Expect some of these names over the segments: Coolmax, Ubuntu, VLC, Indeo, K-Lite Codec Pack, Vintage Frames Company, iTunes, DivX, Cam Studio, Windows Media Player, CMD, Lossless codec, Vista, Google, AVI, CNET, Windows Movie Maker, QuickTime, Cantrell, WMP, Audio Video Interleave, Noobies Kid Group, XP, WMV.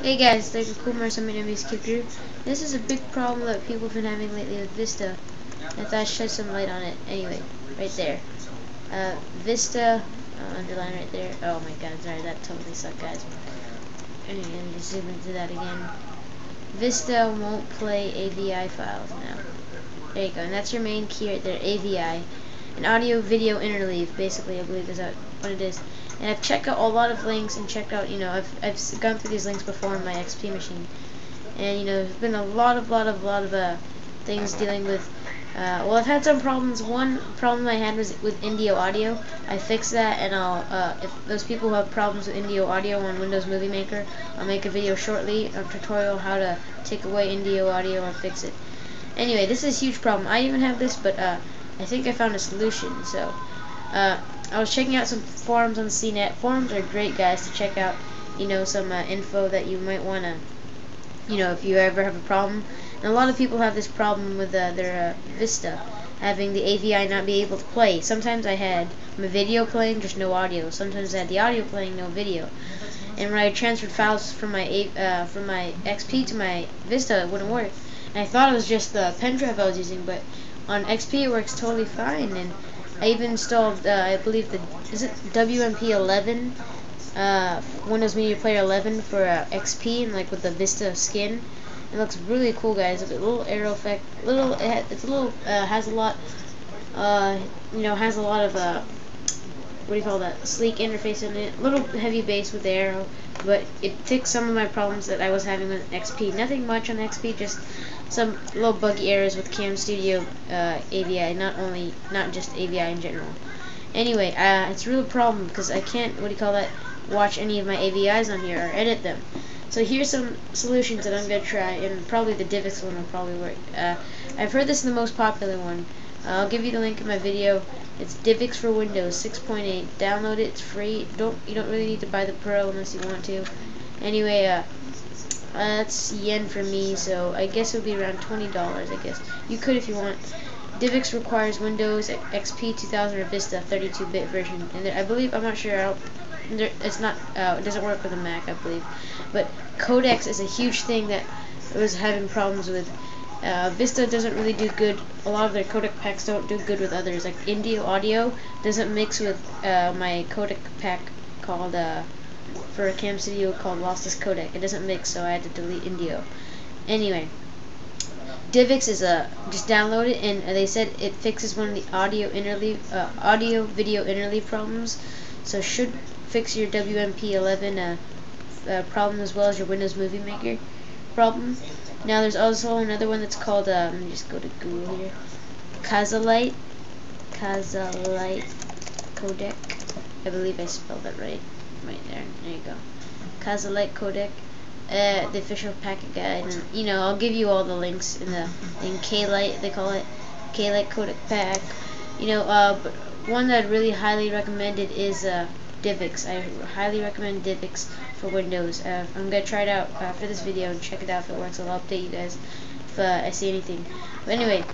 Hey guys, thanks for Coolmax, I'm Noobies Kid Group. This is a big problem that people have been having lately with Vista. I thought I'd shed some light on it. Anyway, right there. Vista, underline right there. Oh my god, sorry, that totally sucked, guys. And I'm just zoom into that again. Vista won't play AVI files now. There you go, and that's your main key right there, AVI. An audio video interleave, basically, I believe is what it is. And I've checked out a lot of links and checked out, you know, I've gone through these links before on my XP machine. And, you know, there's been a lot of things dealing with, well, I've had some problems. One problem I had was with Indeo Audio. I fixed that, and I'll, if those people who have problems with Indeo Audio on Windows Movie Maker, I'll make a video shortly, a tutorial how to take away Indeo Audio and fix it. Anyway, this is a huge problem. I even have this, but, I think I found a solution, so, I was checking out some forums on CNET. Forums are great, guys, to check out, you know, some info that you might want to, you know, if you ever have a problem. And a lot of people have this problem with their Vista, having the AVI not be able to play. Sometimes I had my video playing, just no audio. Sometimes I had the audio playing, no video. And when I transferred files from my XP to my Vista, it wouldn't work. And I thought it was just the pen drive I was using, but on XP it works totally fine. And I even installed, I believe, is it WMP 11, Windows Media Player 11 for XP, and like with the Vista skin. It looks really cool, guys. It's a little arrow effect, has a lot of what do you call that? Sleek interface in it. A little heavy base with the arrow, but it fixed some of my problems that I was having with XP. Nothing much on XP, just some little buggy errors with Cam Studio AVI, not just AVI in general. Anyway, it's a real problem because I can't, watch any of my AVIs on here or edit them. So here's some solutions that I'm going to try, and probably the DivX one will probably work. I've heard this is the most popular one. I'll give you the link in my video. It's DivX for Windows 6.8. Download it, it's free. You don't really need to buy the Pro unless you want to. Anyway, that's yen for me, so I guess it would be around $20, I guess. You could if you want. DivX requires Windows XP 2000 or Vista 32-bit version. And I believe, I'm not sure, it doesn't work with a Mac, I believe. But codecs is a huge thing that I was having problems with. Vista doesn't really do good. A lot of their codec packs don't do good with others. Like Indeo Audio doesn't mix with my codec pack called... for a Cam Studio called Lossless Codec. It doesn't mix, so I had to delete Indeo. Anyway, DivX is just download it, and they said it fixes one of the audio video interleave problems, so should fix your WMP11 problem as well as your Windows Movie Maker problem. Now there's also another one that's called, let me just go to Google here, K-Lite Codec. I believe I spelled that right. Right there you go. K-Lite Codec, the official packet guide, and you know, I'll give you all the links in the thing. K-Lite, they call it K-Lite Codec Pack. You know, but one that I really highly recommended is DivX. I highly recommend DivX for Windows. I'm gonna try it out after this video and check it out. If it works, I'll update you guys if I see anything. But anyway,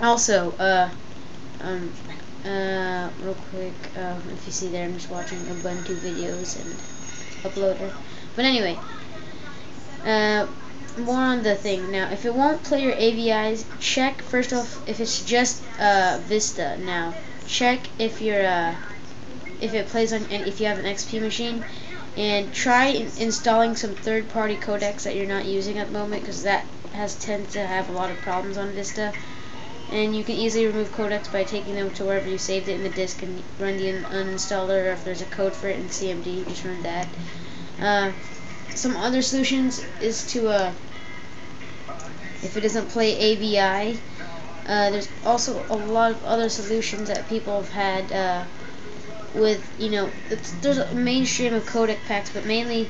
also real quick, if you see there, I'm just watching Ubuntu videos and Uploader. But anyway, more on the thing. Now, if it won't play your AVIs, check first off if it's just Vista. Now, check if you're if it plays on, and if you have an XP machine, and try installing some third-party codecs that you're not using at the moment, because that tends to have a lot of problems on Vista. And you can easily remove codecs by taking them to wherever you saved it in the disk and run the uninstaller, or if there's a code for it in CMD, just run that. Some other solutions is to, if it doesn't play AVI, there's also a lot of other solutions that people have had with, you know, there's a mainstream of codec packs, but mainly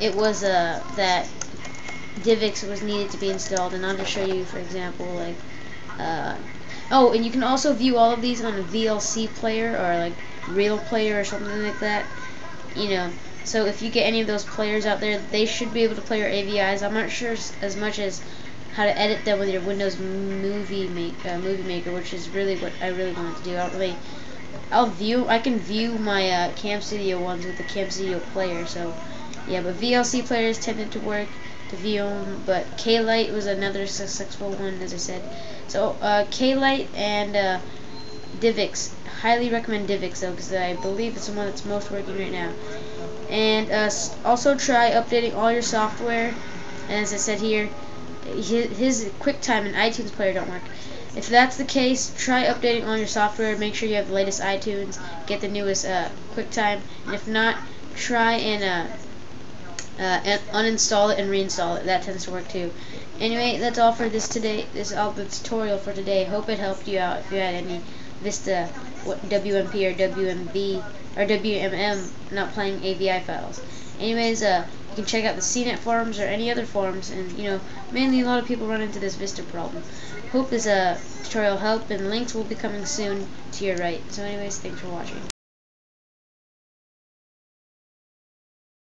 it was that DivX was needed to be installed, and I'll just show you, for example, like, oh, and you can also view all of these on a VLC player, or like Real Player or something like that, you know, so if you get any of those players out there, they should be able to play your AVIs. I'm not sure as much as how to edit them with your Windows Movie Maker, which is really what I really wanted to do. I can view my Cam Studio ones with the Cam Studio player, so Yeah, but VLC players tended to work the VO, but K-Lite was another successful one, as I said. So K-Lite and DivX. Highly recommend DivX though, because I believe it's the one that's most working right now. And also try updating all your software. And as I said here, his QuickTime and iTunes player don't work. If that's the case, try updating all your software. Make sure you have the latest iTunes. Get the newest QuickTime. And if not, try and uninstall it and reinstall it. That tends to work too. Anyway, that's all for this today. This is all the tutorial for today. Hope it helped you out. If you had any Vista, WMP, or WMV, or WMM not playing AVI files. Anyways, you can check out the CNET forums or any other forums, and you know, mainly a lot of people run into this Vista problem. Hope this tutorial helped, and links will be coming soon to your right. So anyways, thanks for watching.